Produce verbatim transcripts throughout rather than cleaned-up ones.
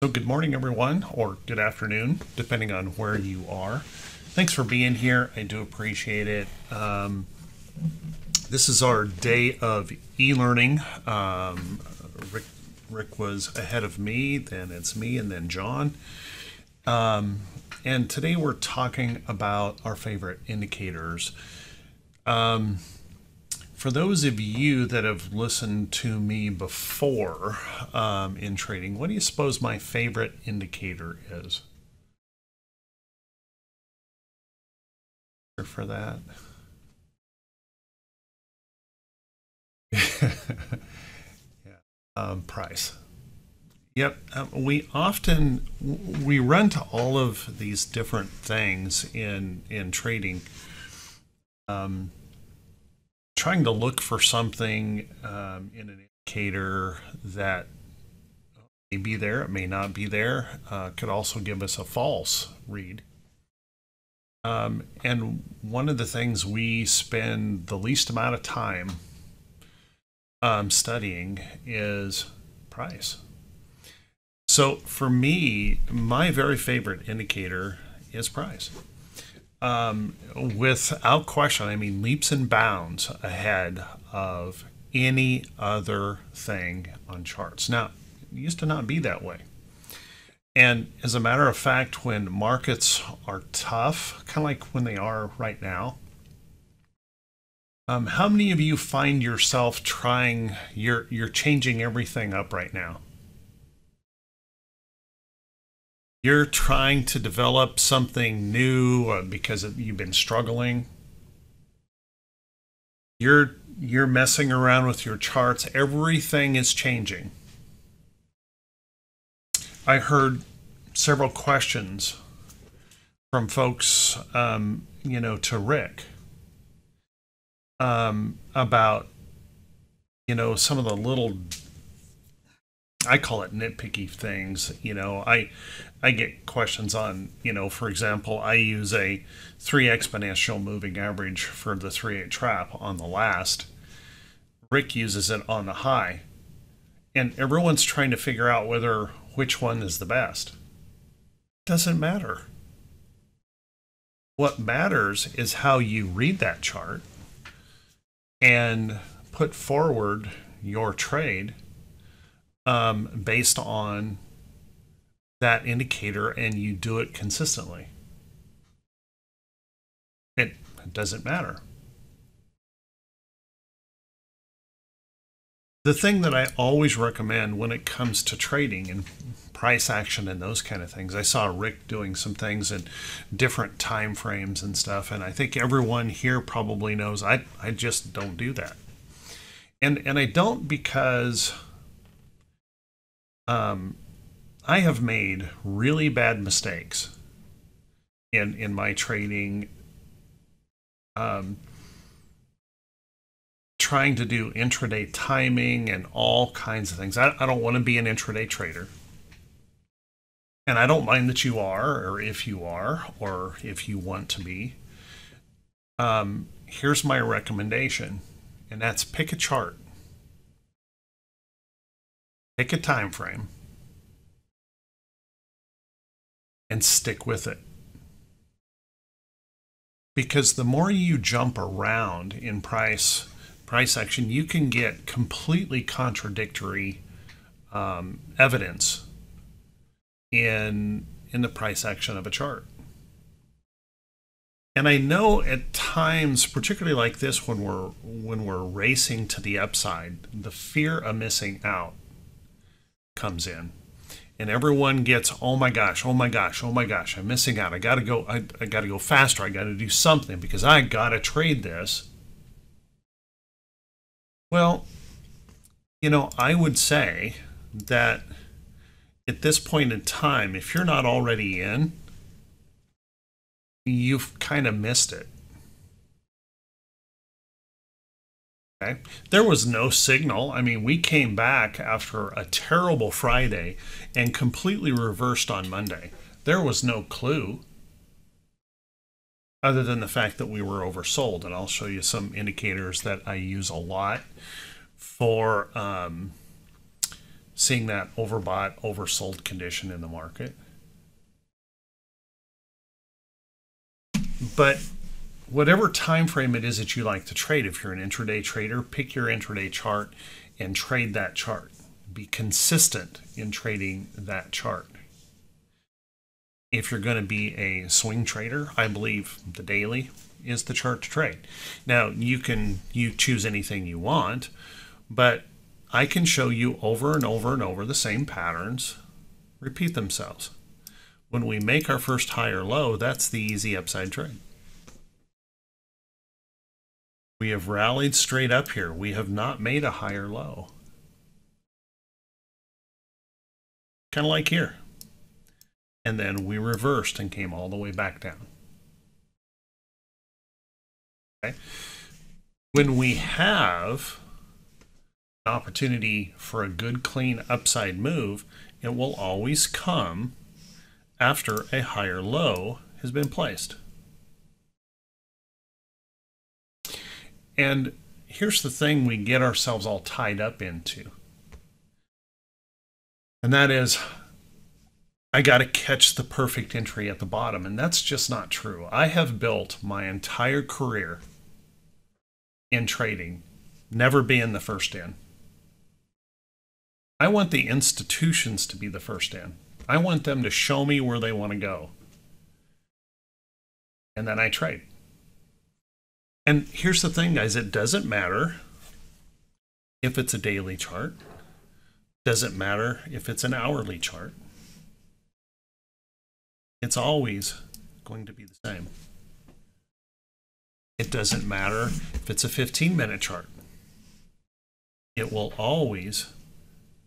So good morning, everyone, or good afternoon, depending on where you are. Thanks for being here. I do appreciate it. Um, this is our day of e-learning. Um, Rick, Rick was ahead of me, then it's me, and then John. Um, and today we're talking about our favorite indicators. Um, For those of you that have listened to me before um, in trading, what do you suppose my favorite indicator is? For that. yeah. um, price. Yep. Um, we often, we run to all of these different things in, in trading. Um, trying to look for something um, in an indicator that may be there, it may not be there, uh, could also give us a false read. Um, and one of the things we spend the least amount of time um, studying is price. So for me, my very favorite indicator is price. Um, without question, I mean leaps and bounds ahead of any other thing on charts. Now, it used to not be that way. And as a matter of fact, when markets are tough, kind of like when they are right now, um, how many of you find yourself trying, you're, you're changing everything up right now? You're trying to develop something new because you've been struggling. You're, you're messing around with your charts. Everything is changing. I heard several questions from folks, um, you know, to Rick um, about, you know, some of the little, I call it nitpicky things. You know, I I get questions on, you know, for example, I use a three exponential moving average for the three eight trap on the last. Rick uses it on the high. And everyone's trying to figure out whether which one is the best. Doesn't matter. What matters is how you read that chart and put forward your trade Um, based on that indicator, and you do it consistently. It doesn't matter. The thing that I always recommend when it comes to trading and price action and those kind of things, I saw Rick doing some things in different time frames and stuff, and I think everyone here probably knows I, I just don't do that. And, and I don't because Um, I have made really bad mistakes in, in my trading, um, trying to do intraday timing and all kinds of things. I, I don't want to be an intraday trader. And I don't mind that you are, or if you are, or if you want to be. Um, here's my recommendation, and that's pick a chart. Pick a time frame and stick with it. Because the more you jump around in price price action, you can get completely contradictory um, evidence in in the price action of a chart. And I know at times, particularly like this, when we're when we're racing to the upside, the fear of missing out comes in, and everyone gets, oh my gosh, oh my gosh, oh my gosh, I'm missing out. I gotta go, I, I gotta go faster. I gotta do something because I gotta trade this. Well, you know, I would say that at this point in time, if you're not already in, you've kind of missed it. Okay. There was no signal. I mean, we came back after a terrible Friday and completely reversed on Monday. There was no clue. other than the fact that we were oversold. And I'll show you some indicators that I use a lot for um, seeing that overbought, oversold condition in the market. But whatever time frame it is that you like to trade, if you're an intraday trader, pick your intraday chart and trade that chart. Be consistent in trading that chart. If you're going to be a swing trader, I believe the daily is the chart to trade. Now, you can you choose anything you want, but I can show you over and over and over the same patterns repeat themselves. When we make our first high or low, that's the easy upside trade. We have rallied straight up here. We have not made a high or low. Kind of like here. And then we reversed and came all the way back down. Okay. When we have an opportunity for a good, clean upside move, it will always come after a higher low has been placed. And here's the thing we get ourselves all tied up into. And that is, I got to catch the perfect entry at the bottom. And that's just not true. I have built my entire career in trading, never being the first in. I want the institutions to be the first in. I want them to show me where they want to go. And then I trade. And here's the thing, guys, it doesn't matter if it's a daily chart. Doesn't matter if it's an hourly chart. It's always going to be the same. It doesn't matter if it's a fifteen minute chart. It will always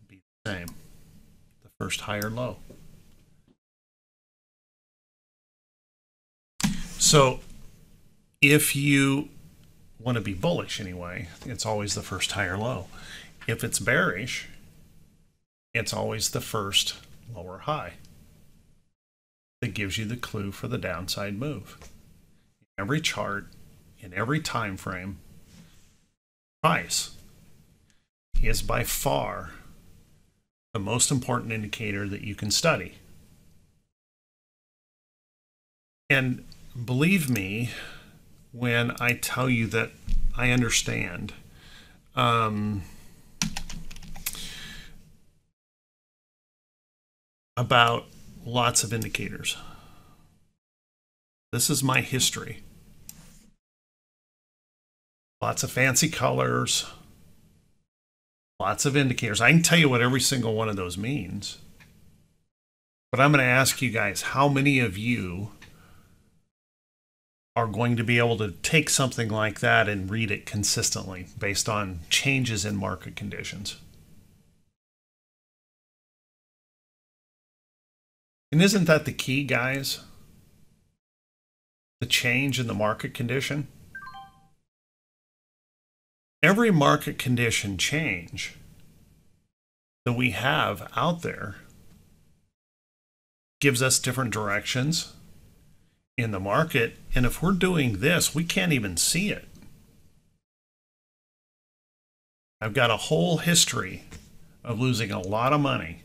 be the same. The first high or low. So if you want to be bullish anyway, it's always the first high or low. If it's bearish, it's always the first lower high. That gives you the clue for the downside move. In every chart, in every time frame, price is by far the most important indicator that you can study. And believe me, when I tell you that I understand, um, about lots of indicators. This is my history. Lots of fancy colors, lots of indicators. I can tell you what every single one of those means, but I'm going to ask you guys, how many of you are going to be able to take something like that and read it consistently based on changes in market conditions? And isn't that the key, guys? The change in the market condition? Every market condition change that we have out there gives us different directions in the market. And if we're doing this, we can't even see it. I've got a whole history of losing a lot of money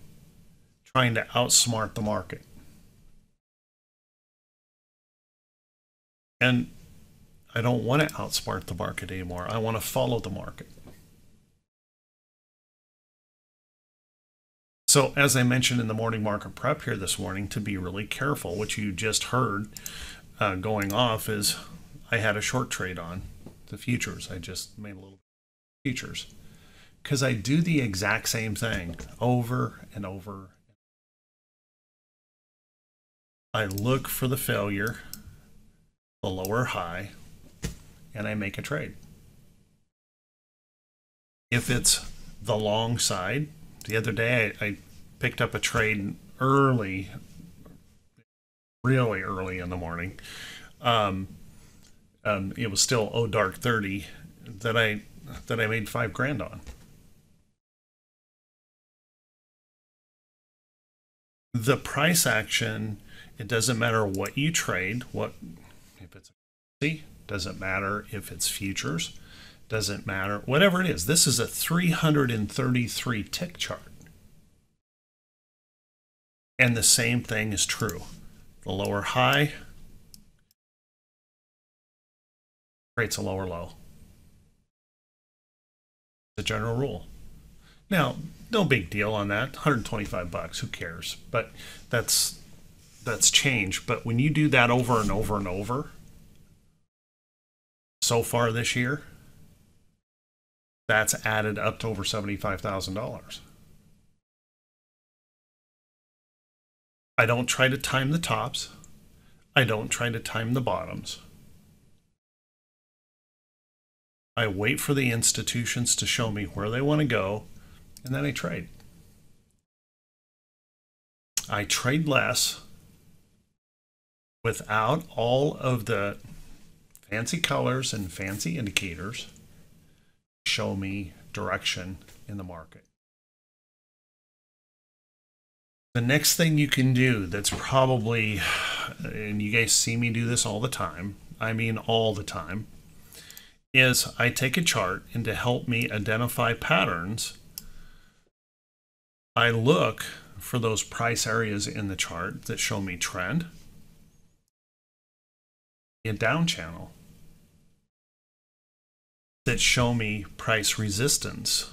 trying to outsmart the market. And I don't want to outsmart the market anymore. I want to follow the market. So as I mentioned in the morning market prep here this morning, to be really careful, what you just heard uh, going off is I had a short trade on the futures. I just made a little futures because I do the exact same thing over and over. I look for the failure, the lower high, and I make a trade. If it's the long side, the other day I, I picked up a trade early, really early in the morning. Um, um, it was still oh dark thirty that I that I made five grand on. The price action. It doesn't matter what you trade, what if it's a Doesn't matter if it's futures, doesn't matter, whatever it is. This is a three hundred thirty-three tick chart. And the same thing is true. The lower high creates a lower low. The general rule. Now, no big deal on that. one hundred twenty-five bucks, who cares? But that's that's change. But when you do that over and over and over, so far this year, that's added up to over seventy-five thousand dollars. I don't try to time the tops. I don't try to time the bottoms. I wait for the institutions to show me where they want to go, and then I trade. I trade less without all of the fancy colors and fancy indicators show me direction in the market. The next thing you can do that's probably, and you guys see me do this all the time, I mean all the time, is I take a chart, and to help me identify patterns, I look for those price areas in the chart that show me trend, a down channel, that show me price resistance,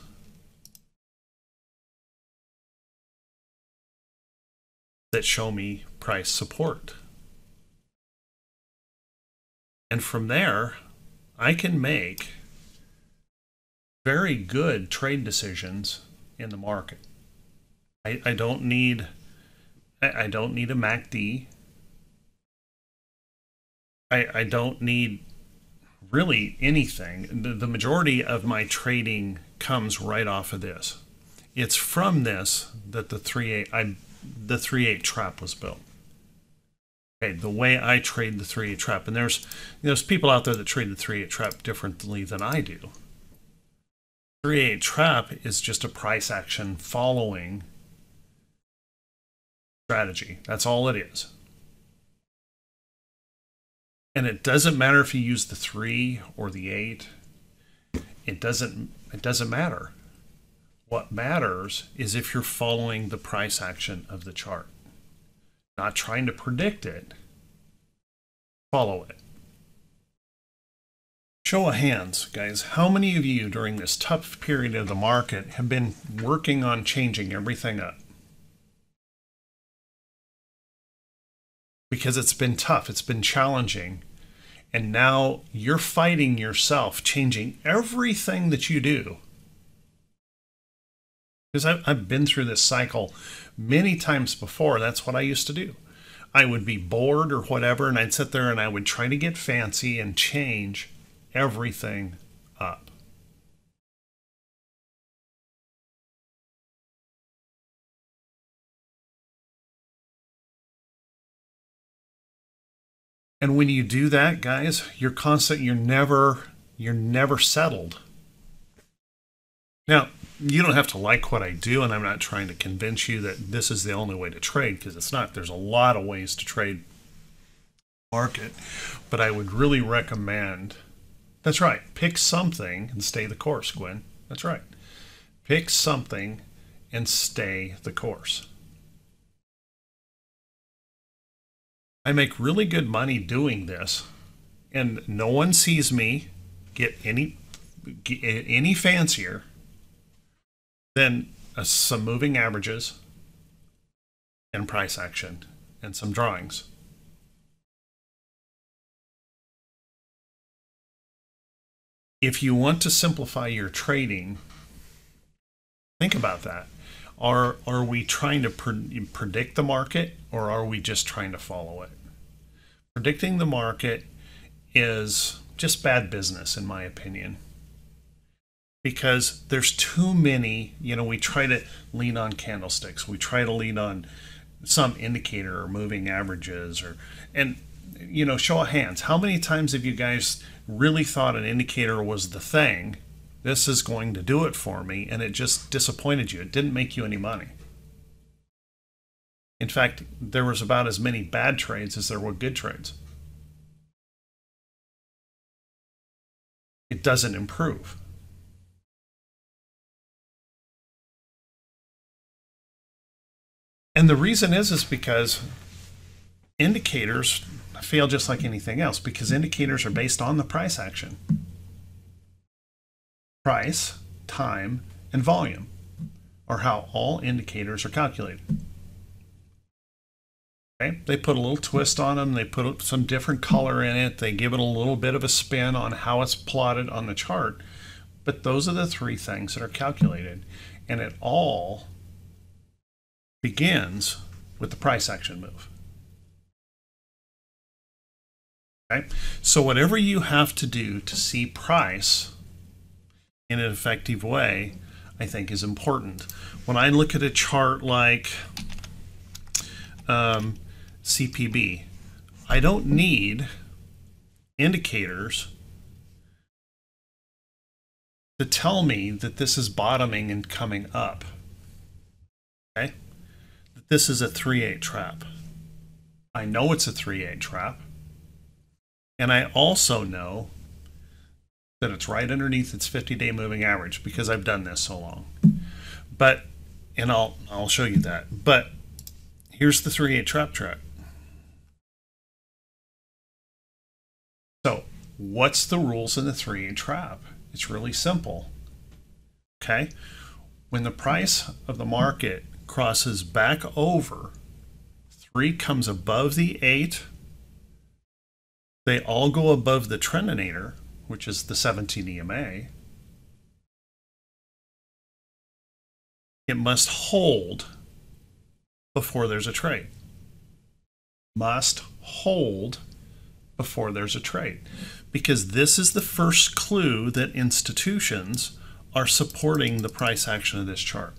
that show me price support. And from there, I can make very good trade decisions in the market. I, I don't need I don't need a M A C D. I, I don't need really anything. The, the majority of my trading comes right off of this. It's from this that the three eight trap was built. Okay, the way I trade the three eight trap, and there's there's people out there that trade the three eight trap differently than I do. three eight trap is just a price action following strategy. That's all it is. And it doesn't matter if you use the three or the eight. It doesn't, it doesn't matter. What matters is if you're following the price action of the chart. Not trying to predict it. Follow it. Show of hands, guys. How many of you during this tough period of the market have been working on changing everything up? Because it's been tough, it's been challenging, and now you're fighting yourself, changing everything that you do. Because I've, I've been through this cycle many times before. That's what I used to do. I would be bored or whatever, and I'd sit there and I would try to get fancy and change everything up. And when you do that, guys, you're constant, you're never, you're never settled. Now, you don't have to like what I do, and I'm not trying to convince you that this is the only way to trade, because it's not. There's a lot of ways to trade market, but I would really recommend, that's right, pick something and stay the course, Gwen. That's right. Pick something and stay the course. I make really good money doing this, and no one sees me get any get any fancier than uh, some moving averages and price action and some drawings. If you want to simplify your trading, think about that. Are, are we trying to pre- predict the market, or are we just trying to follow it? Predicting the market is just bad business, in my opinion, because there's too many, you know, we try to lean on candlesticks. We try to lean on some indicator or moving averages, or, and, you know, show of hands. How many times have you guys really thought an indicator was the thing? This is going to do it for me, and it just disappointed you. It didn't make you any money. In fact, there was about as many bad trades as there were good trades. it doesn't improve. And the reason is, is because indicators fail just like anything else, because indicators are based on the price action. Price, time, and volume are how all indicators are calculated. Okay? They put a little twist on them. They put some different color in it. They give it a little bit of a spin on how it's plotted on the chart. But those are the three things that are calculated. And it all begins with the price action move. Okay? So whatever you have to do to see price in an effective way, I think is important. When I look at a chart like um, C P B, I don't need indicators to tell me that this is bottoming and coming up. Okay? This is a three eight trap. I know it's a three eight trap. And I also know that it's right underneath its fifty-day moving average because I've done this so long. But, and I'll, I'll show you that. But here's the three eight trap chart. So what's the rules in the three eight trap? It's really simple. Okay? When the price of the market crosses back over, three comes above the eight, they all go above the trendinator, which is the seventeen E M A, it must hold before there's a trade. Must hold before there's a trade. Because this is the first clue that institutions are supporting the price action of this chart.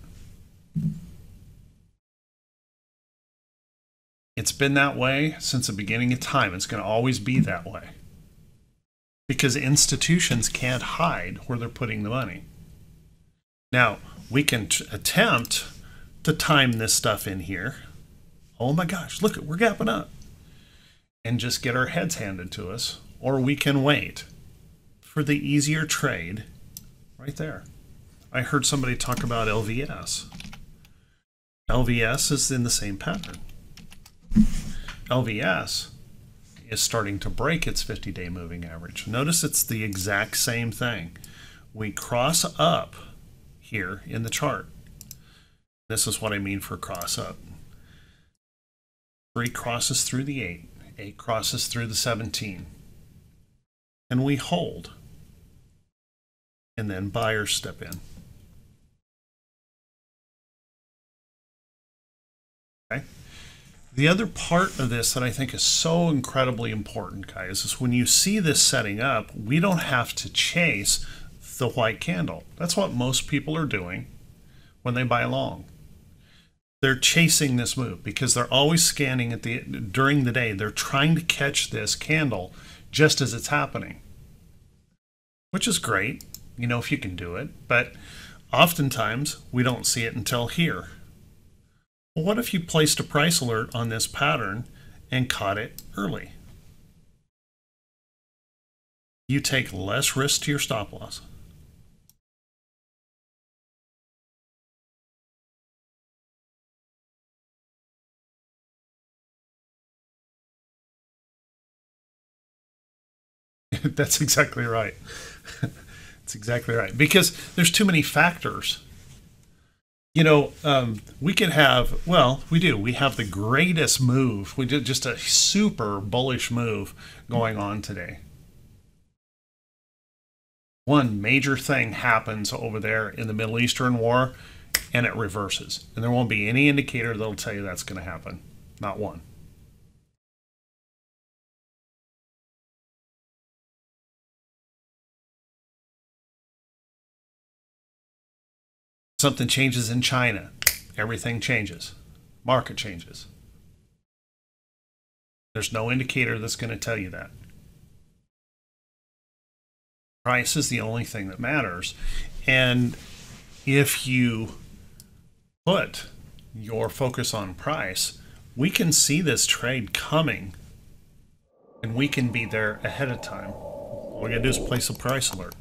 It's been that way since the beginning of time. It's going to always be that way. Because institutions can't hide where they're putting the money. Now, we can attempt to time this stuff in here. Oh my gosh, look, we're gapping up. And just get our heads handed to us. Or we can wait for the easier trade right there. I heard somebody talk about L V S. L V S is in the same pattern. L V S is starting to break its fifty-day moving average. Notice it's the exact same thing. We cross up here in the chart. This is what I mean for cross up. Three crosses through the eight, eight crosses through the seventeen, and we hold, and then buyers step in. Okay? The other part of this that I think is so incredibly important, guys, is when you see this setting up, we don't have to chase the white candle. That's what most people are doing when they buy long. They're chasing this move because they're always scanning at the during the day. They're trying to catch this candle just as it's happening, which is great, you know, if you can do it. But oftentimes we don't see it until here. Well, what if you placed a price alert on this pattern and caught it early? You take less risk to your stop loss. That's exactly right. That's exactly right. Because there's too many factors. You know, um, we could have, well, we do. We have the greatest move. We did just a super bullish move going on today. One major thing happens over there in the Middle Eastern war, and it reverses. And there won't be any indicator that'll tell you that's going to happen. Not one. Something changes in China, everything changes. Market changes. There's no indicator that's going to tell you that. Price is the only thing that matters. And if you put your focus on price, we can see this trade coming and we can be there ahead of time. All we got to do is place a price alert.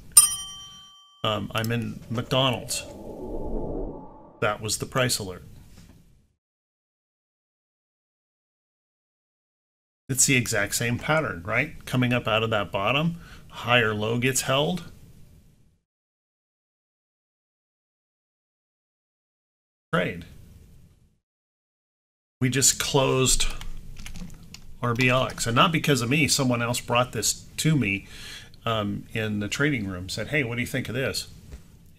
Um, I'm in McDonald's. That was the price alert. It's the exact same pattern, right? Coming up out of that bottom, higher low gets held. Trade. We just closed R B L X, and not because of me. Someone else brought this to me um, in the trading room, said, hey, what do you think of this?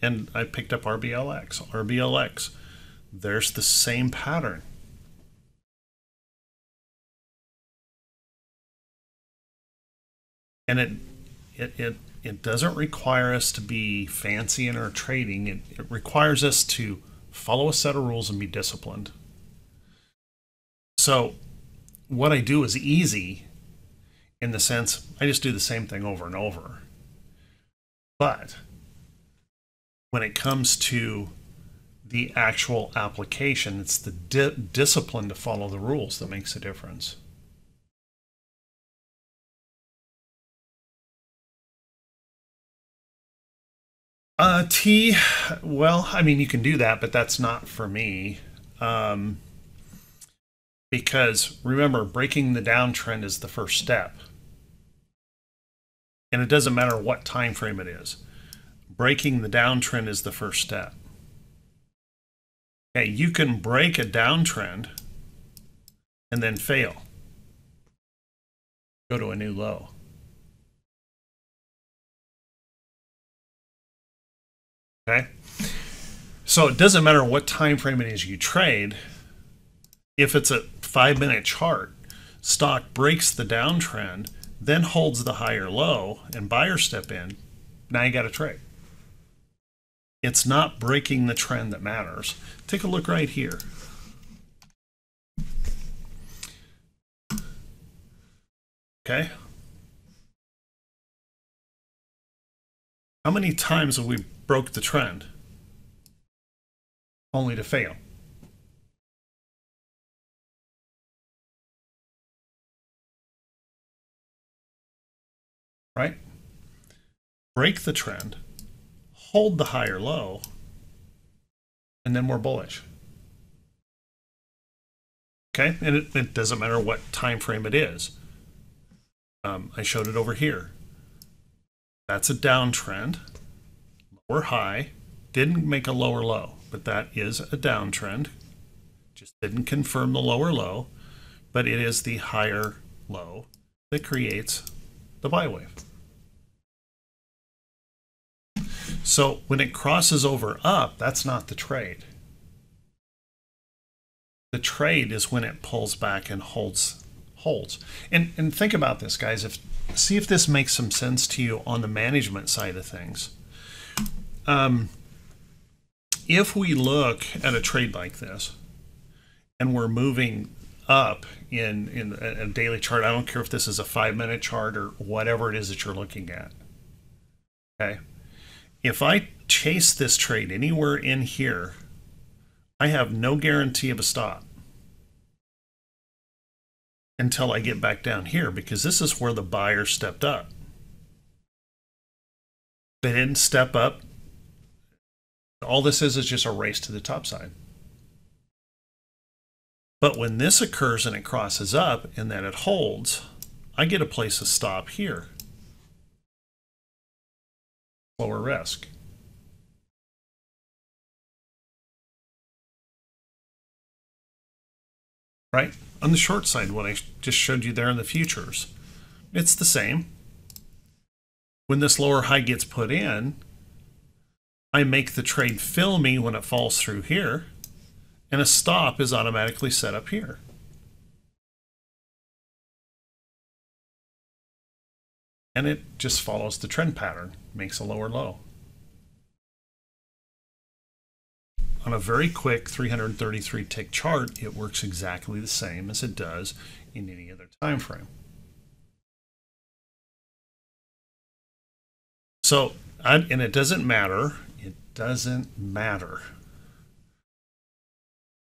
And I picked up R B L X. R B L X. There's the same pattern. And it, it, it, it doesn't require us to be fancy in our trading. It, it requires us to follow a set of rules and be disciplined. So what I do is easy in the sense I just do the same thing over and over. But when it comes to the actual application, it's the di discipline to follow the rules that makes a difference. Uh, T, well, I mean, you can do that, but that's not for me. Um, Because remember, breaking the downtrend is the first step. And it doesn't matter what time frame it is. Breaking the downtrend is the first step. Okay, you can break a downtrend and then fail. Go to a new low. Okay? So it doesn't matter what time frame it is you trade. If it's a five-minute chart, stock breaks the downtrend, then holds the higher low, and buyers step in, now you got to trade. It's not breaking the trend that matters. Take a look right here. Okay. How many times have we broke the trend only to fail? Right? Break the trend, hold the higher low, and then we're bullish. Okay? And it, it doesn't matter what time frame it is. Um, I showed it over here. That's a downtrend, lower high, didn't make a lower low, but that is a downtrend. Just didn't confirm the lower low, but it is the higher low that creates the buy wave. So when it crosses over up, that's not the trade. The trade is when it pulls back and holds holds. And and think about this, guys. If see if this makes some sense to you on the management side of things. Um, if we look at a trade like this, and we're moving up in in a daily chart, I don't care if this is a five minute chart or whatever it is that you're looking at. Okay, if I chase this trade anywhere in here, I have no guarantee of a stop until I get back down here, because this is where the buyer stepped up. They didn't step up. All this is is just a race to the top side. But when this occurs and it crosses up and then it holds, I get a place to stop here. Lower risk. Right? On the short side, what I just showed you there in the futures, it's the same. When this lower high gets put in, I make the trade fill me when it falls through here. And a stop is automatically set up here. And it just follows the trend pattern, makes a lower low. On a very quick three hundred thirty-three tick chart, it works exactly the same as it does in any other time frame. So, and it doesn't matter, it doesn't matter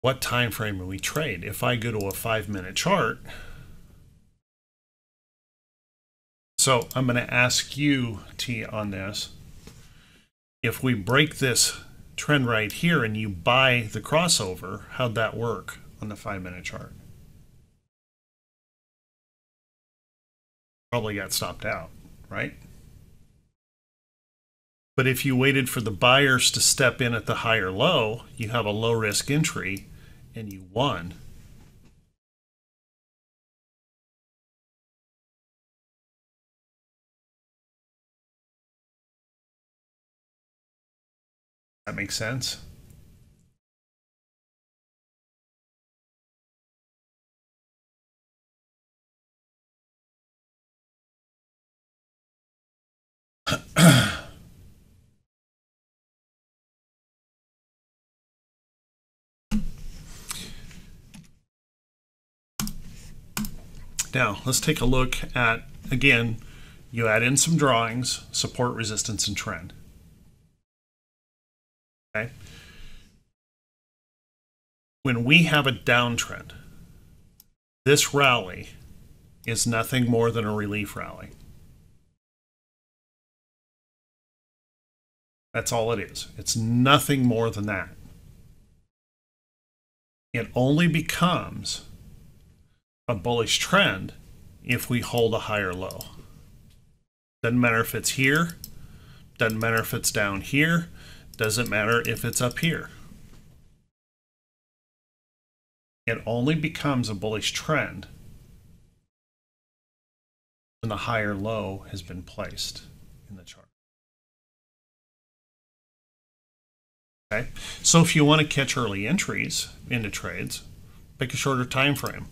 what time frame do we trade. If I go to a five minute chart, so I'm going to ask you, T, on this, if we break this trend right here and you buy the crossover, how'd that work on the five minute chart? Probably got stopped out, right? But if you waited for the buyers to step in at the higher low, you have a low risk entry and you won. That makes sense. Now, let's take a look at, again, you add in some drawings, support, resistance, and trend. Okay. When we have a downtrend, this rally is nothing more than a relief rally. That's all it is. It's nothing more than that. It only becomes a bullish trend if we hold a higher low. Doesn't matter if it's here, doesn't matter if it's down here, doesn't matter if it's up here. It only becomes a bullish trend when the higher low has been placed in the chart. Okay, so if you want to catch early entries into trades, pick a shorter time frame.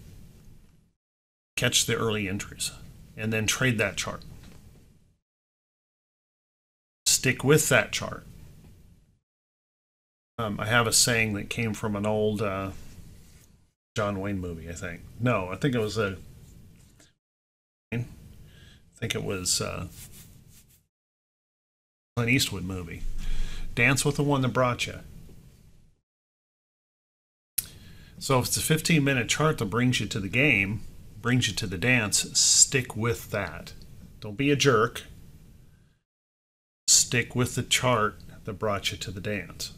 Catch the early entries and then trade that chart. Stick with that chart. Um, I have a saying that came from an old uh, John Wayne movie, I think. No, I think it was a. I think it was uh, Clint Eastwood movie. Dance with the one that brought you. So if it's a fifteen minute chart that brings you to the game, brings you to the dance, stick with that. Don't be a jerk. Stick with the chart that brought you to the dance.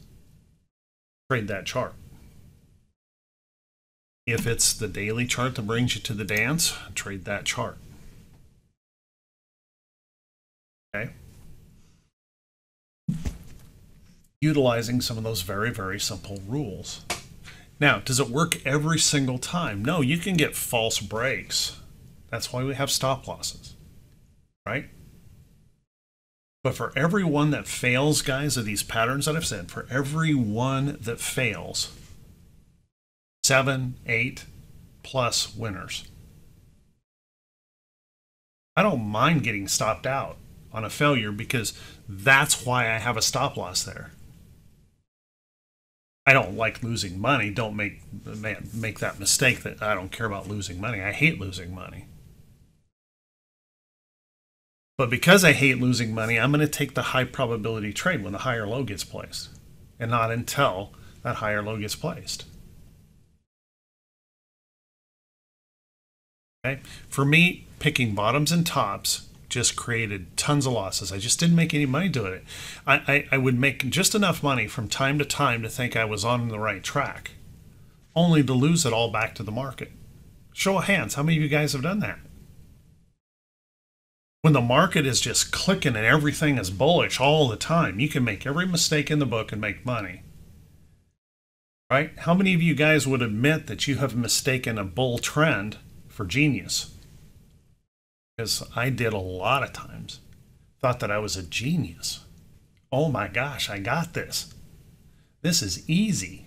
Trade that chart. If it's the daily chart that brings you to the dance, trade that chart. Okay. Utilizing some of those very, very simple rules. Now, does it work every single time? No, you can get false breaks. That's why we have stop losses, right? But for every one that fails, guys, of these patterns that I've said, for every one that fails, seven, eight plus winners. I don't mind getting stopped out on a failure because that's why I have a stop loss there. I don't like losing money. Don't make, make that mistake that I don't care about losing money. I hate losing money. But because I hate losing money, I'm going to take the high probability trade when the higher low gets placed and not until that higher low gets placed. Okay. For me, picking bottoms and tops just created tons of losses. I just didn't make any money doing it. I, I, I would make just enough money from time to time to think I was on the right track, only to lose it all back to the market. Show of hands, how many of you guys have done that? When the market is just clicking and everything is bullish all the time, you can make every mistake in the book and make money, right? How many of you guys would admit that you have mistaken a bull trend for genius? Because I did a lot of times. Thought that I was a genius. Oh my gosh, I got this. This is easy.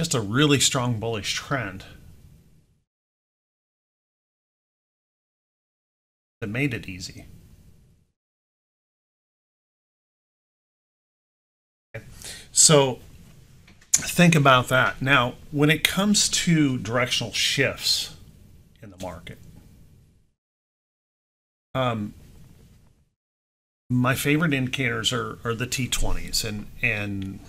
Just a really strong bullish trend that made it easy. Okay. So think about that. Now, when it comes to directional shifts in the market, um, my favorite indicators are, are the T twenties, and and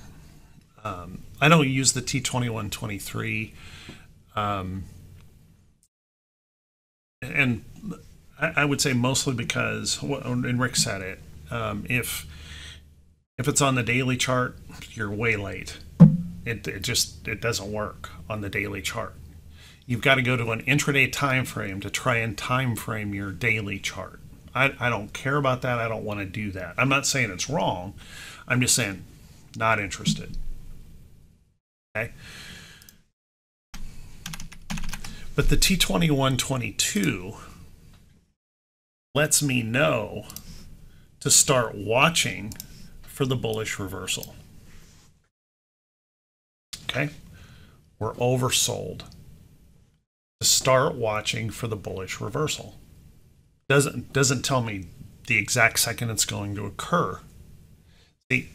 um, I don't use the T twenty-one, twenty-three, um, and I, I would say mostly because, and Rick said it, um, if if it's on the daily chart, you're way late. It, it just it doesn't work on the daily chart. You've got to go to an intraday time frame to try and time frame your daily chart. I, I don't care about that. I don't want to do that. I'm not saying it's wrong. I'm just saying not interested. Okay. But the T twenty-one twenty-two lets me know to start watching for the bullish reversal. Okay. We're oversold. To start watching for the bullish reversal. Doesn't doesn't tell me the exact second it's going to occur. See,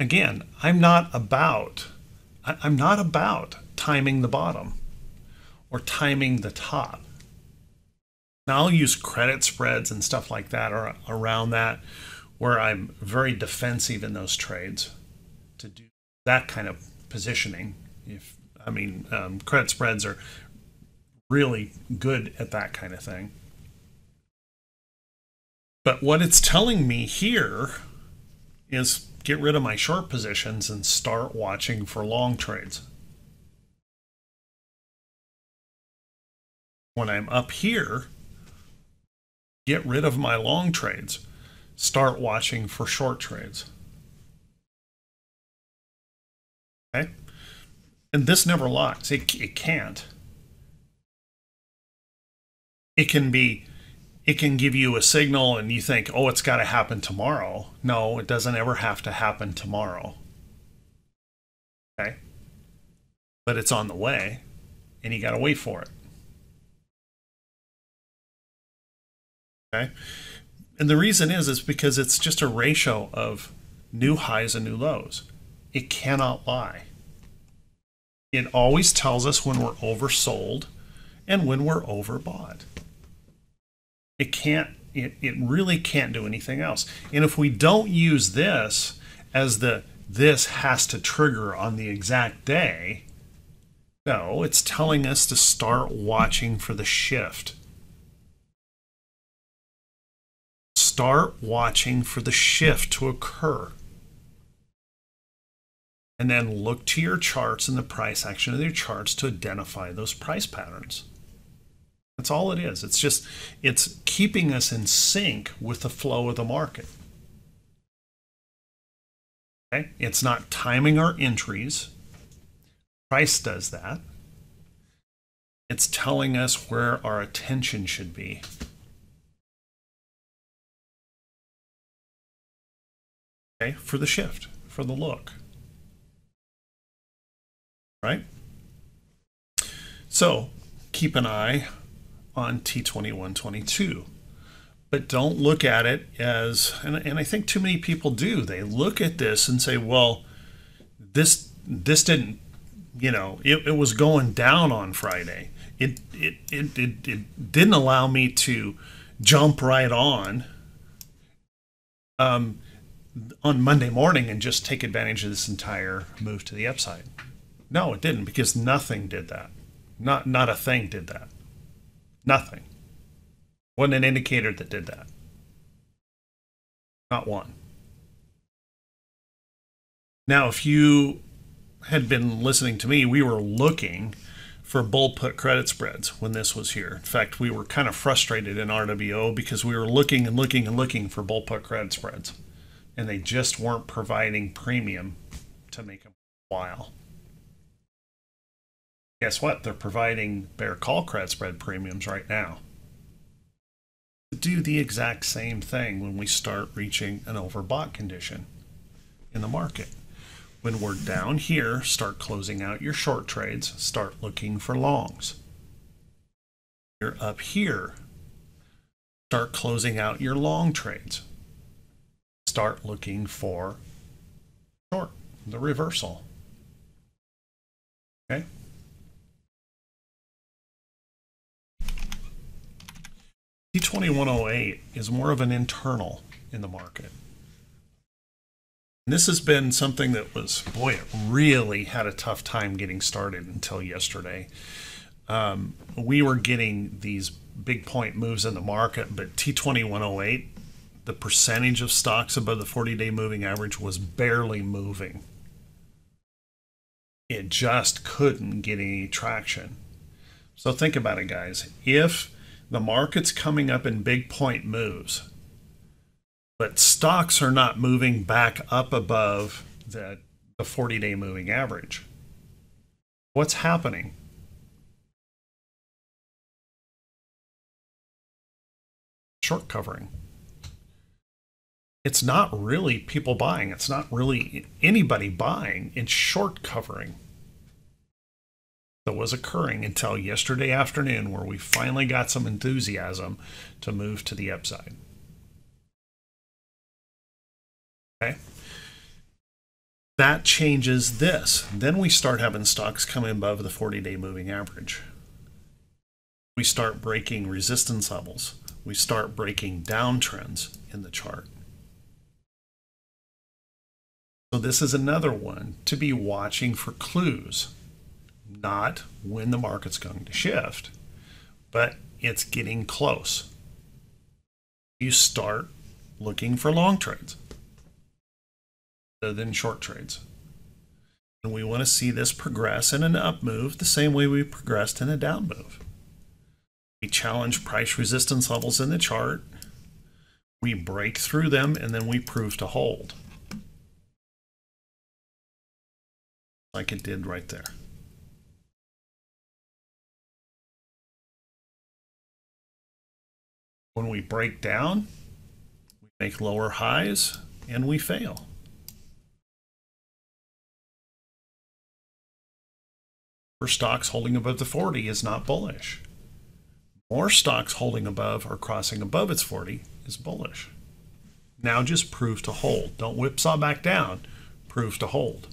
again, I'm not about I, I'm not about timing the bottom or timing the top. Now I'll use credit spreads and stuff like that or around that where I'm very defensive in those trades to do that kind of positioning. If I mean um, credit spreads are really good at that kind of thing. But what it's telling me here is get rid of my short positions and start watching for long trades. When I'm up here, get rid of my long trades, start watching for short trades. Okay? And this never locks. It, it can't. It can be, it can give you a signal and you think, oh, it's got to happen tomorrow. No, it doesn't ever have to happen tomorrow. Okay? But it's on the way and you got to wait for it. Okay? And the reason is, is because it's just a ratio of new highs and new lows. It cannot lie. It always tells us when we're oversold and when we're overbought. It can't, it, it really can't do anything else. And if we don't use this as the, this has to trigger on the exact day, no, it's telling us to start watching for the shift. Start watching for the shift to occur. And then look to your charts and the price action of your charts to identify those price patterns. That's all it is. It's just, it's keeping us in sync with the flow of the market. Okay? It's not timing our entries. Price does that. It's telling us where our attention should be. Okay? For the shift, for the look. Right? So keep an eye on T twenty-one twenty-two, but don't look at it as, and, and I think too many people do, they look at this and say, well, this this didn't, you know, it, it was going down on Friday. It it, it, it it didn't allow me to jump right on um, on Monday morning and just take advantage of this entire move to the upside. No, it didn't, because nothing did that. Not, not a thing did that. Nothing. Wasn't an indicator that did that. Not one. Now, if you had been listening to me, we were looking for bull put credit spreads when this was here. In fact, we were kind of frustrated in R W O because we were looking and looking and looking for bull put credit spreads, and they just weren't providing premium to make them while. Guess what? They're providing bear call credit spread premiums right now. Do the exact same thing when we start reaching an overbought condition in the market. When we're down here, start closing out your short trades, start looking for longs. You're up here, start closing out your long trades. Start looking for short, the reversal. Okay? T twenty-one oh eight is more of an internal in the market. And this has been something that was, boy, it really had a tough time getting started until yesterday. Um, we were getting these big point moves in the market, but T twenty-one oh eight, the percentage of stocks above the forty-day moving average was barely moving. It just couldn't get any traction. So think about it, guys. If the market's coming up in big point moves, but stocks are not moving back up above the forty-day moving average, what's happening? Short covering. It's not really people buying. It's not really anybody buying. It's short covering that was occurring until yesterday afternoon, where we finally got some enthusiasm to move to the upside. Okay. That changes this. Then we start having stocks come above the forty-day moving average. We start breaking resistance levels. We start breaking downtrends in the chart. So this is another one to be watching for clues. Not when the market's going to shift, but it's getting close. You start looking for long trades than short trades, and we want to see this progress in an up move the same way we progressed in a down move. We challenge price resistance levels in the chart, we break through them, and then we prove to hold, like it did right there. When we break down, we make lower highs and we fail. For stocks holding above the forty is not bullish. More stocks holding above or crossing above its forty is bullish. Now just prove to hold. Don't whipsaw back down. Prove to hold.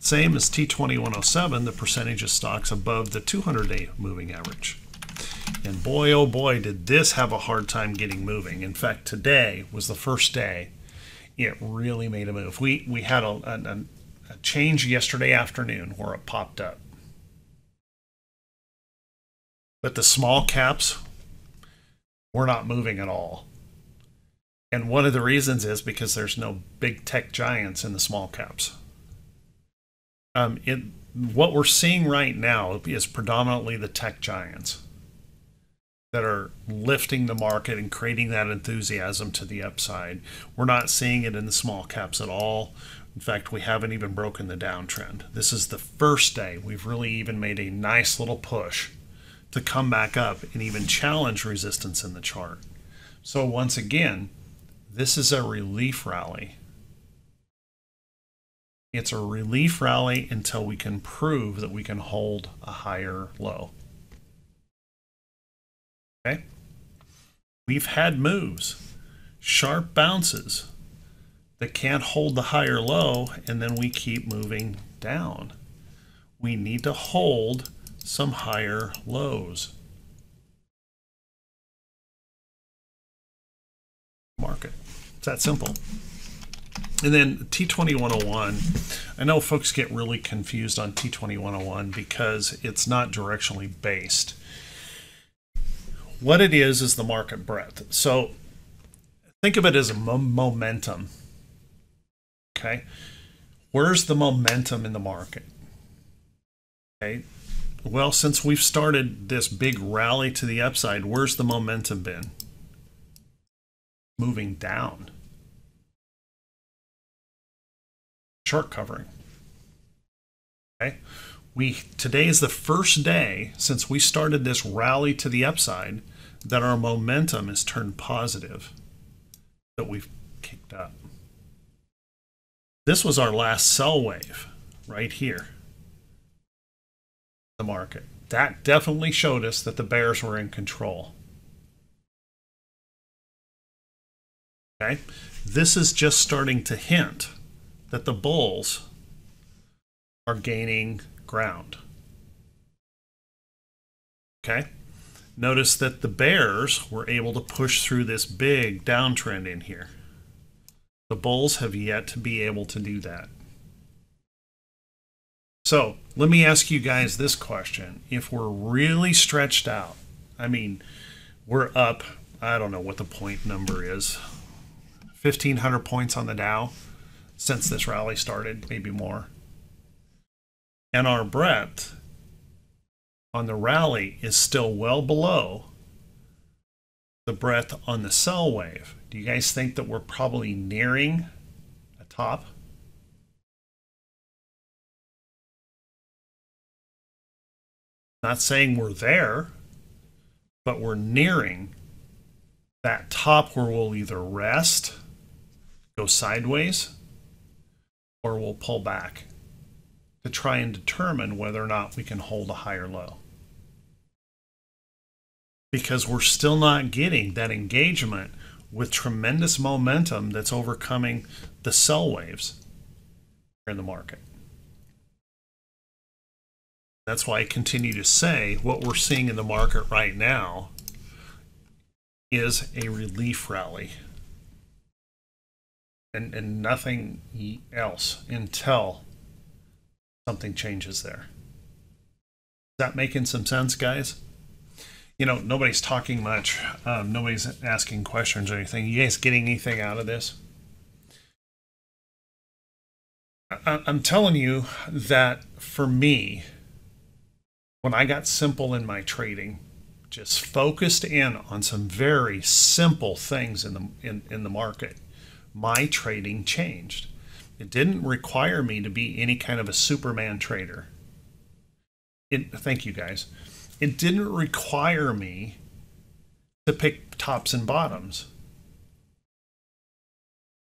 Same as T twenty-one oh seven, the percentage of stocks above the two hundred day moving average. And boy, oh boy, did this have a hard time getting moving. In fact, today was the first day it really made a move. We, we had a, a, a change yesterday afternoon where it popped up. But the small caps were not moving at all. And one of the reasons is because there's no big tech giants in the small caps. Um, it, what we're seeing right now is predominantly the tech giants that are lifting the market and creating that enthusiasm to the upside. We're not seeing it in the small caps at all. In fact, we haven't even broken the downtrend. This is the first day we've really even made a nice little push to come back up and even challenge resistance in the chart. So once again, this is a relief rally. It's a relief rally until we can prove that we can hold a higher low. Okay? We've had moves, sharp bounces that can't hold the higher low, and then we keep moving down. We need to hold some higher lows. Market. It's that simple. And then T twenty-one oh one, I know folks get really confused on T twenty-one oh one because it's not directionally based. What it is is the market breadth. So think of it as a momentum. Okay, where's the momentum in the market? Okay. Well, since we've started this big rally to the upside, where's the momentum been? Moving down. Short covering. Okay. We, today is the first day since we started this rally to the upside that our momentum has turned positive, that we've kicked up. This was our last sell wave right here. The market. That definitely showed us that the bears were in control. Okay, this is just starting to hint that the bulls are gaining ground. Okay, notice that the bears were able to push through this big downtrend in here. The bulls have yet to be able to do that. So let me ask you guys this question. If we're really stretched out, I mean, We're up, I don't know what the point number is, fifteen hundred points on the Dow since this rally started, maybe more. And our breadth on the rally is still well below the breadth on the sell wave. Do you guys think that we're probably nearing a top? Not saying we're there, but we're nearing that top where we'll either rest, go sideways, or we'll pull back to try and determine whether or not we can hold a higher low. Because we're still not getting that engagement with tremendous momentum that's overcoming the sell waves in the market. That's why I continue to say what we're seeing in the market right now is a relief rally and, and nothing else until something changes there. Is that making some sense, guys? You know, nobody's talking much. Um, nobody's asking questions or anything. You guys getting anything out of this? I, I'm telling you that for me, when I got simple in my trading, just focused in on some very simple things in the, in, in the market, my trading changed. It didn't require me to be any kind of a Superman trader. It, thank you, guys. It didn't require me to pick tops and bottoms.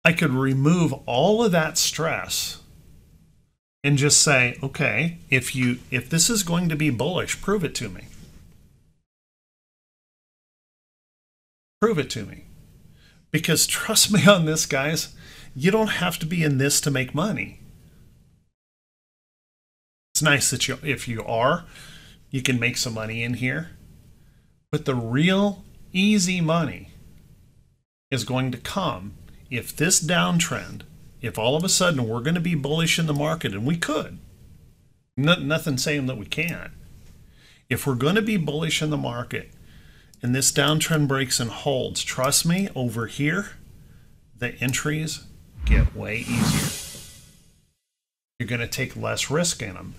I could remove all of that stress and just say, okay, if you if this is going to be bullish, prove it to me. Prove it to me. Because trust me on this, guys, you don't have to be in this to make money. It's nice that you if you are, you can make some money in here, but the real easy money is going to come if this downtrend, if all of a sudden we're going to be bullish in the market, and we could, no, nothing saying that we can't. If we're going to be bullish in the market and this downtrend breaks and holds, trust me, over here, the entries get way easier. You're going to take less risk in them.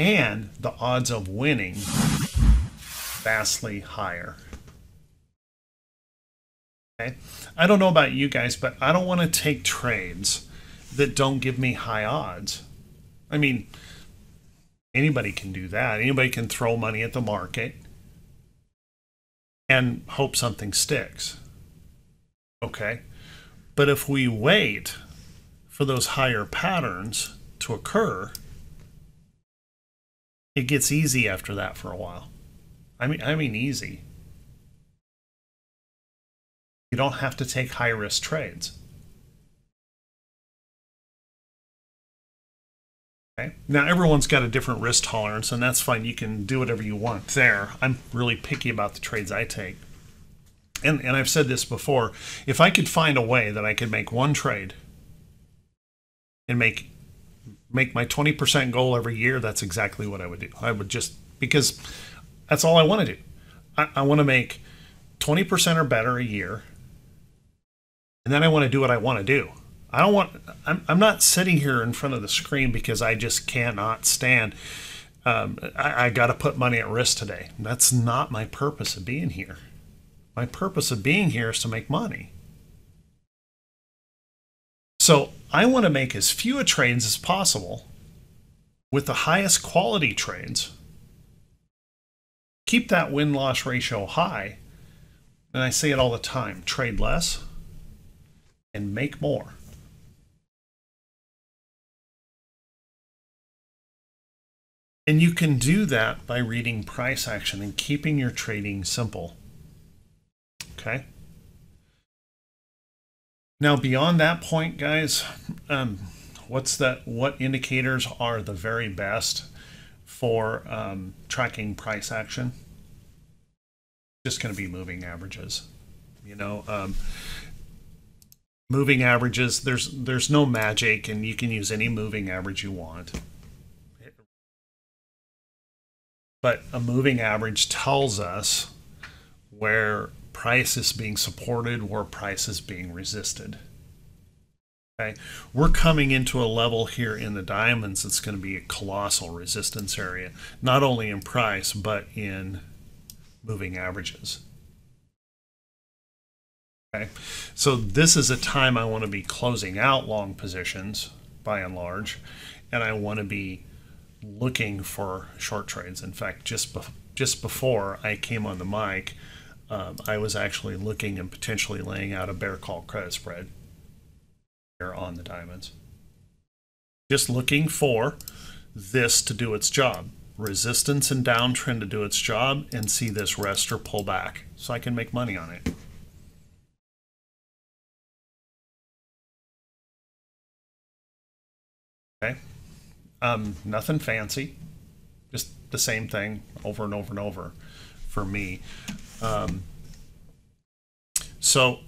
And the odds of winning vastly higher. Okay, I don't know about you guys, but I don't want to take trades that don't give me high odds. I mean, anybody can do that. Anybody can throw money at the market and hope something sticks. Okay, but if we wait for those higher patterns to occur, it gets easy after that for a while. I mean, I mean easy. You don't have to take high-risk trades. Okay. Now, everyone's got a different risk tolerance, and that's fine. You can do whatever you want there. I'm really picky about the trades I take. And, and I've said this before. If I could find a way that I could make one trade and make make my twenty percent goal every year, that's exactly what I would do. I would just, because that's all I want to do. I, I want to make twenty percent or better a year, and then I want to do what I want to do. I don't want, I'm, I'm not sitting here in front of the screen because I just cannot stand, um, I, I got to put money at risk today. That's not my purpose of being here. My purpose of being here is to make money. So I want to make as few trades as possible with the highest quality trades, keep that win-loss ratio high, and I say it all the time, trade less and make more. And you can do that by reading price action and keeping your trading simple, okay? Now, beyond that point, guys, um, what's that? What indicators are the very best for um, tracking price action? Just going to be moving averages. You know, um, moving averages. There's there's no magic, and you can use any moving average you want. But a moving average tells us where price is being supported or price is being resisted. Okay, we're coming into a level here in the diamonds that's going to be a colossal resistance area, not only in price but in moving averages. Okay, so this is a time I want to be closing out long positions by and large, and I want to be looking for short trades. In fact, just bef just before I came on the mic, um, I was actually looking and potentially laying out a bear call credit spread here on the diamonds, just looking for this to do its job, resistance and downtrend to do its job, and see this rest or pull back so I can make money on it. Okay, um, nothing fancy, just the same thing over and over and over for me. Um, so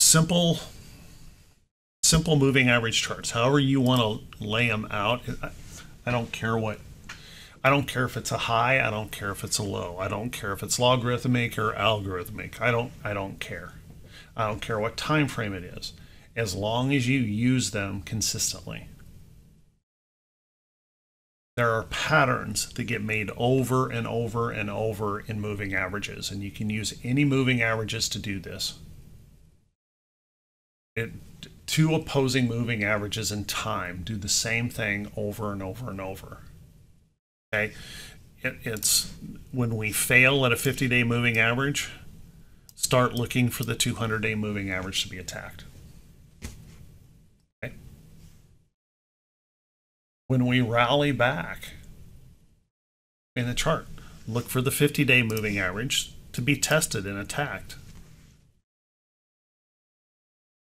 simple, simple moving average charts, however you want to lay them out. I, I don't care what, I don't care if it's a high, I don't care if it's a low, I don't care if it's logarithmic or algorithmic, I don't, I don't care. I don't care what time frame it is, as long as you use them consistently. There are patterns that get made over and over and over in moving averages, and you can use any moving averages to do this. It, two opposing moving averages in time do the same thing over and over and over. Okay, it, it's when we fail at a fifty day moving average, start looking for the two hundred day moving average to be attacked. When we rally back in the chart, look for the fifty day moving average to be tested and attacked.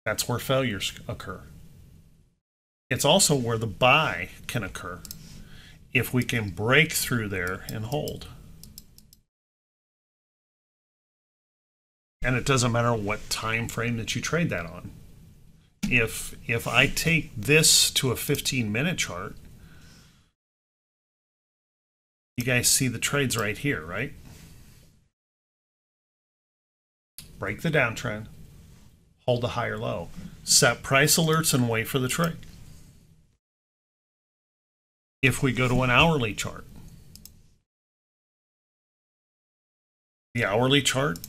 That's where failures occur. It's also where the buy can occur if we can break through there and hold. And it doesn't matter what time frame that you trade that on. If, if I take this to a fifteen minute chart, you guys see the trades right here, right? Break the downtrend, hold the high or low, set price alerts and wait for the trade. If we go to an hourly chart, the hourly chart,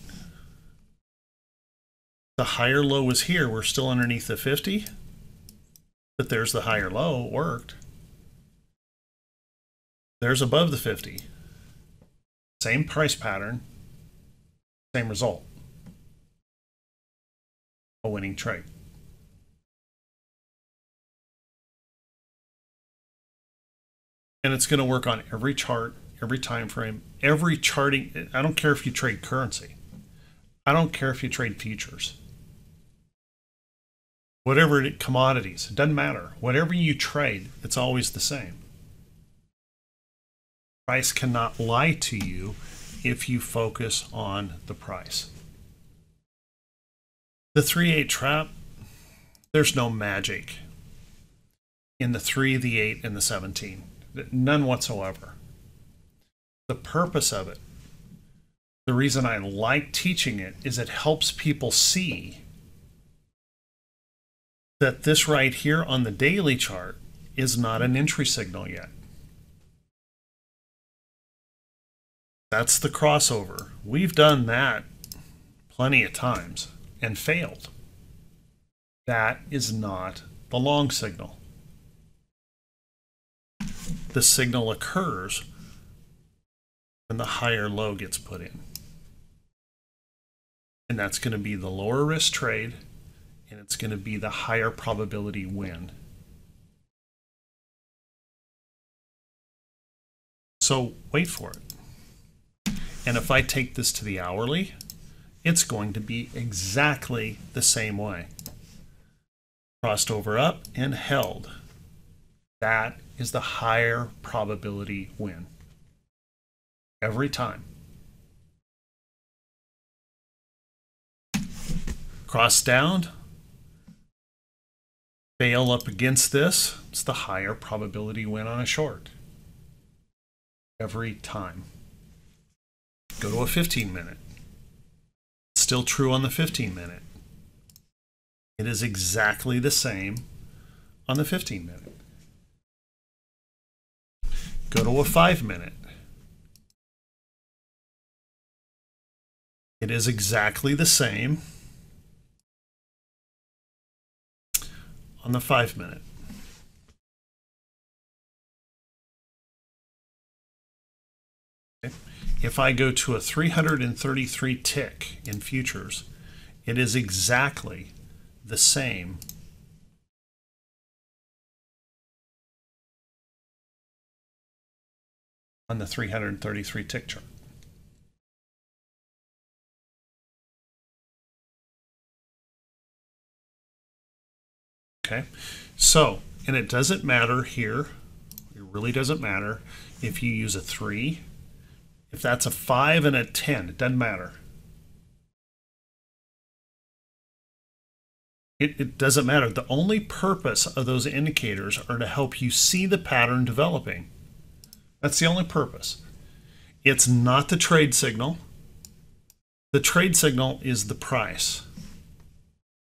the higher low is here. We're still underneath the fifty, but there's the higher low worked. There's above the fifty. Same price pattern, same result. A winning trade. And it's going to work on every chart, every time frame, every charting. I don't care if you trade currency. I don't care if you trade futures. Whatever it, commodities, it doesn't matter. Whatever you trade, it's always the same. Price cannot lie to you if you focus on the price. The three eight trap, there's no magic in the three, the eight, and the seventeen. None whatsoever. The purpose of it, the reason I like teaching it, is it helps people see that this right here on the daily chart is not an entry signal yet. That's the crossover. We've done that plenty of times and failed. That is not the long signal. The signal occurs when the higher low gets put in. And that's going to be the lower risk trade, and it's going to be the higher probability win. So wait for it. And if I take this to the hourly, it's going to be exactly the same way. Crossed over up and held. That is the higher probability win. Every time. Cross down. Fail up against this. It's the higher probability win on a short. Every time. Go to a fifteen minute. Still true on the fifteen minute. It is exactly the same on the fifteen minute. Go to a five minute. It is exactly the same on the five minute. Okay. If I go to a three hundred thirty-three tick in futures, it is exactly the same on the three hundred thirty-three tick chart. Okay, so, and it doesn't matter here, it really doesn't matter if you use a three, if that's a five and a ten, it doesn't matter. It, it doesn't matter. The only purpose of those indicators are to help you see the pattern developing. That's the only purpose. It's not the trade signal. The trade signal is the price.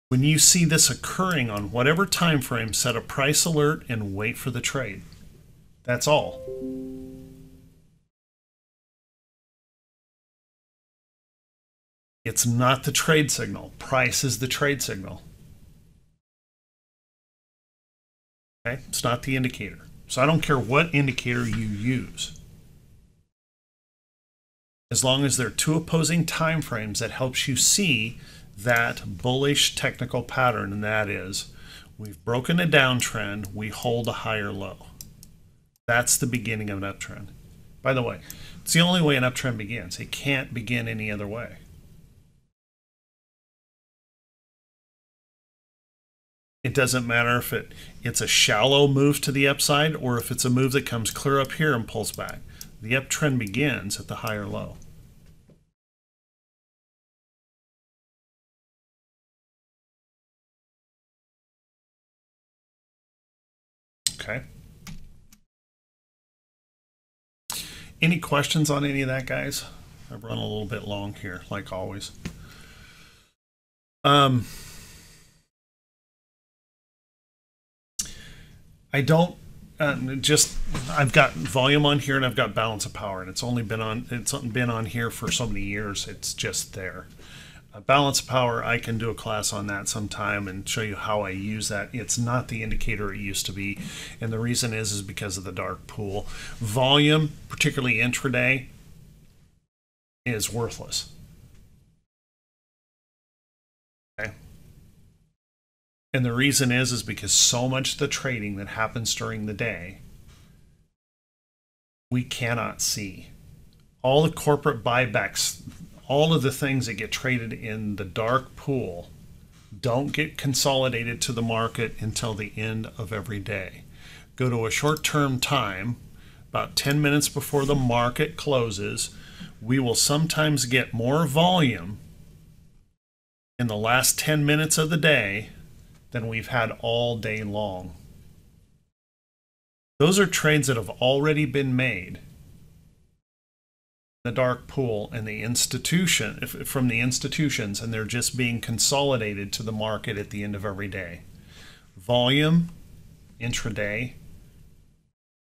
When you see this occurring on whatever time frame, set a price alert and wait for the trade. That's all. It's not the trade signal. Price is the trade signal. Okay? It's not the indicator. So I don't care what indicator you use. As long as there are two opposing time frames, that helps you see that bullish technical pattern, and that is we've broken a downtrend, we hold a higher low. That's the beginning of an uptrend. By the way, it's the only way an uptrend begins. It can't begin any other way. It doesn't matter if it, it's a shallow move to the upside or if it's a move that comes clear up here and pulls back. The uptrend begins at the higher low. Okay. Any questions on any of that, guys? I've run a little bit long here, like always. Um... I don't um, just I've got volume on here and I've got balance of power, and it's only been on it's been on here for so many years, it's just there. Uh, balance of power, I can do a class on that sometime and show you how I use that. It's not the indicator it used to be, and the reason is is because of the dark pool. Volume, particularly intraday, is worthless. Okay. And the reason is, is because so much of the trading that happens during the day, we cannot see. All the corporate buybacks, all of the things that get traded in the dark pool don't get consolidated to the market until the end of every day. Go to a short-term time, about ten minutes before the market closes, we will sometimes get more volume in the last ten minutes of the day than we've had all day long. Those are trades that have already been made. The dark pool and the institution, from the institutions, and they're just being consolidated to the market at the end of every day. Volume, intraday,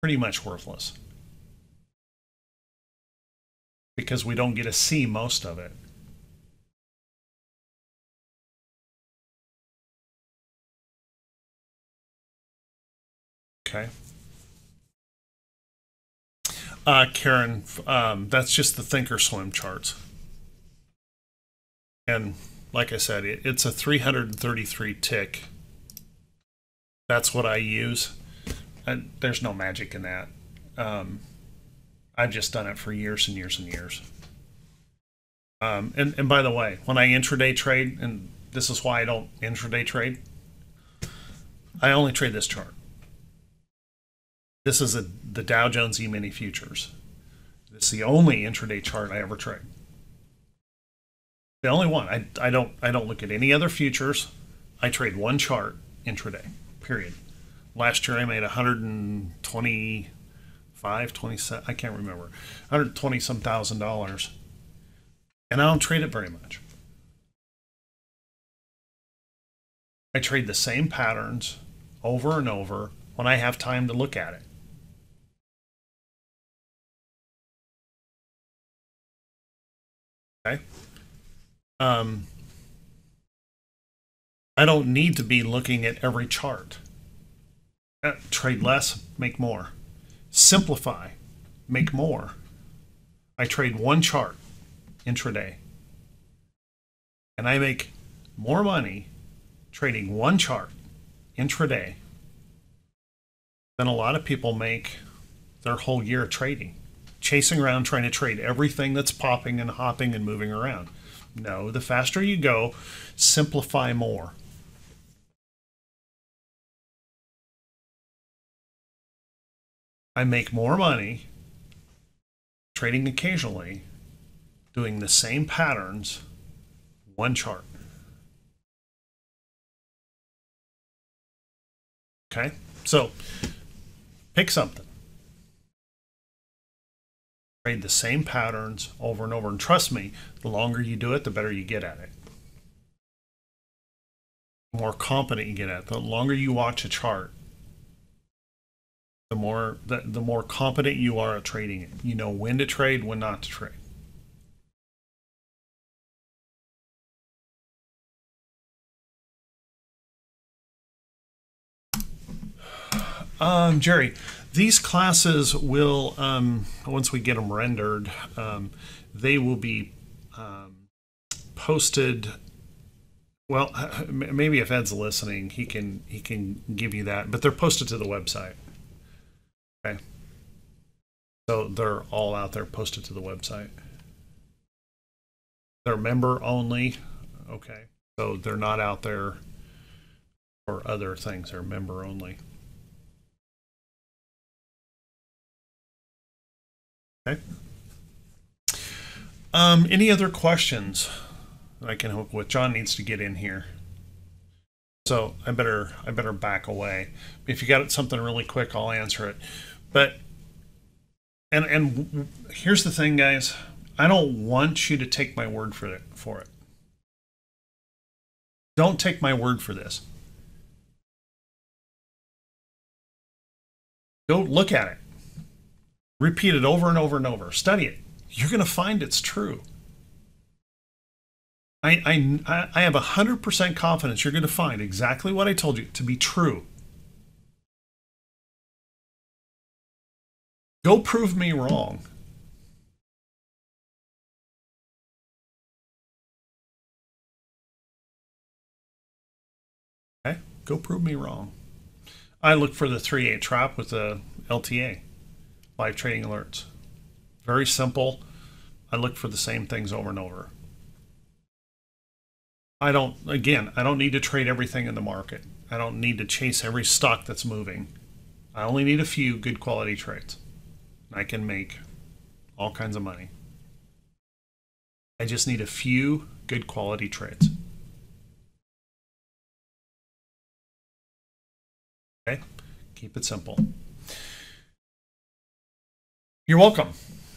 pretty much worthless, because we don't get to see most of it. Okay. Uh, Karen, um, that's just the thinkorswim charts. And like I said, it, it's a three hundred thirty-three tick. That's what I use. I, there's no magic in that. Um, I've just done it for years and years and years. Um, and, and by the way, when I intraday trade, and this is why I don't intraday trade, I only trade this chart. This is a, the Dow Jones E-mini futures. It's the only intraday chart I ever trade. The only one. I, I don't I don't look at any other futures. I trade one chart intraday. Period. Last year I made one hundred twenty-five, twenty-seven, I can't remember, one hundred twenty some thousand dollars and I don't trade it very much. I trade the same patterns over and over when I have time to look at it. Okay. Um, I don't need to be looking at every chart. Uh, trade less, make more. Simplify, make more. I trade one chart intraday, and I make more money trading one chart intraday than a lot of people make their whole year of trading, chasing around trying to trade everything that's popping and hopping and moving around. No, the faster you go, simplify more. I make more money trading occasionally, doing the same patterns, one chart. Okay, so pick something. Trade the same patterns over and over. And trust me, the longer you do it, the better you get at it. The more competent you get at it. The longer you watch a chart, the more, the, the more competent you are at trading it. You know when to trade, when not to trade. Um, Jerry, these classes will, um, once we get them rendered, um, they will be um, posted. Well, maybe if Ed's listening, he can he can give you that. But they're posted to the website. Okay, so they're all out there, posted to the website. They're member only. Okay, so they're not out there for other things. They're member only. Okay. Um, any other questions that I can help with? John needs to get in here, so I better I better back away. If you got something really quick, I'll answer it. But and and here's the thing, guys. I don't want you to take my word for it. For it. Don't take my word for this. Go look at it. Repeat it over and over and over. Study it. You're going to find it's true. I, I, I have one hundred percent confidence you're going to find exactly what I told you to be true. Go prove me wrong. Okay? Go prove me wrong. I look for the three eight trap with the L T A. Live trading alerts. Very simple. I look for the same things over and over. I don't, again, I don't need to trade everything in the market. I don't need to chase every stock that's moving. I only need a few good quality trades. I can make all kinds of money. I just need a few good quality trades. Okay, keep it simple. You're welcome.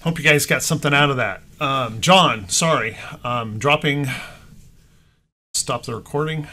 Hope you guys got something out of that. Um, John, sorry, um, dropping. Stop the recording.